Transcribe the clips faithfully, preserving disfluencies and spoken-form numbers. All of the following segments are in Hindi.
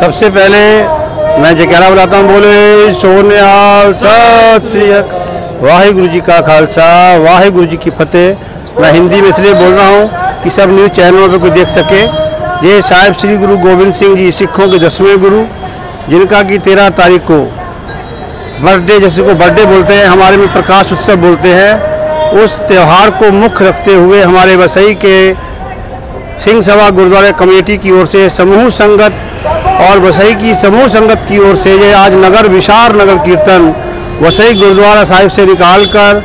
सबसे पहले मैं जयकारा बुलाता हूँ, बोले सोनिहाल सत श्री अकाल, वाहिगुरु जी का खालसा वाहिगुरु जी की फतेह। मैं हिंदी में इसलिए बोल रहा हूँ कि सब न्यूज़ चैनलों पर कोई देख सके। ये साहिब श्री गुरु गोविंद सिंह जी सिखों के दसवें गुरु, जिनका कि तेरह तारीख को बर्थडे, जैसे को बर्थडे बोलते हैं, हमारे में प्रकाश उत्सव बोलते हैं, उस त्यौहार को मुख्य रखते हुए हमारे वसई के सिंह सभा गुरुद्वारा कमेटी की ओर से समूह संगत और वसई की समूह संगत की ओर से ये आज नगर विशार नगर कीर्तन वसई गुरुद्वारा साहिब से निकालकर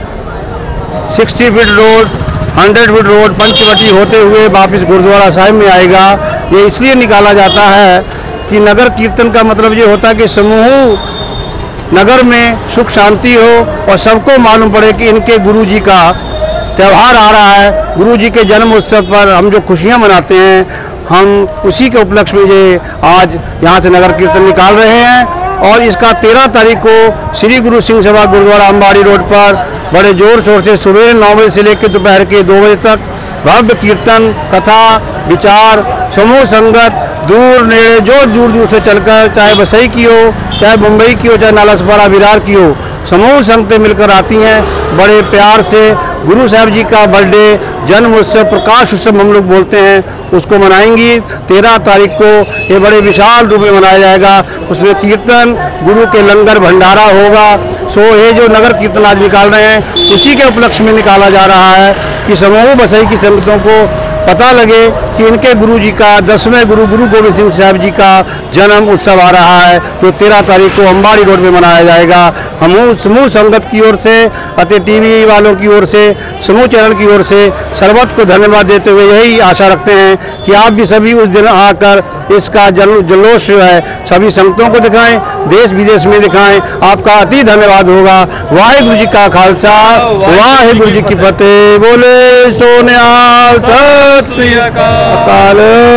साठ फीट रोड, सौ फीट रोड, पंचवटी होते हुए वापस गुरुद्वारा साहिब में आएगा। ये इसलिए निकाला जाता है कि नगर कीर्तन का मतलब ये होता है कि समूह नगर में सुख शांति हो और सबको मालूम पड़े कि इनके गुरु जी का त्यौहार आ रहा है। गुरु जी के जन्म उत्सव पर हम जो खुशियां मनाते हैं, हम उसी के उपलक्ष्य में ये आज यहाँ से नगर कीर्तन निकाल रहे हैं। और इसका तेरह तारीख को श्री गुरु सिंह सभा गुरुद्वारा अम्बाड़ी रोड पर बड़े जोर शोर से सुबह नौ बजे से लेकर दोपहर के दो बजे तक भव्य कीर्तन, कथा, विचार, समूह संगत, दूर नेड़े जो दूर दूर से चलकर, चाहे वसई की हो, चाहे मुंबई की हो, चाहे नाला सफारा विरार की हो, समूह संगतें मिलकर आती हैं बड़े प्यार से। गुरु साहब जी का बर्थडे, जन्म उत्सव, प्रकाश उत्सव हम लोग बोलते हैं, उसको मनाएंगी। तेरह तारीख को ये बड़े विशाल रूप में मनाया जाएगा। उसमें कीर्तन, गुरु के लंगर, भंडारा होगा। सो ये जो नगर कीर्तन आज निकाल रहे हैं, इसी के उपलक्ष्य में निकाला जा रहा है कि समूह वसई की संगतों को पता लगे कि इनके गुरु जी का दसवें गुरु गुरु गोविंद सिंह साहब जी का जन्म उत्सव आ रहा है, जो तेरह तारीख को अम्बाड़ी रोड में मनाया जाएगा। हम समूह संगत की ओर से अतः टीवी वालों की ओर से, समूह चैनल की ओर से सर्वत्र को धन्यवाद देते हुए यही आशा रखते हैं कि आप भी सभी उस दिन आकर इसका जल जलोश जो है सभी संगतों को दिखाएं, देश विदेश में दिखाएं। आपका अति धन्यवाद होगा। वाहिगुरु जी का खालसा वाहिगुरु जी की फतेह। बोले सोनिहाल सत श्री अकाल।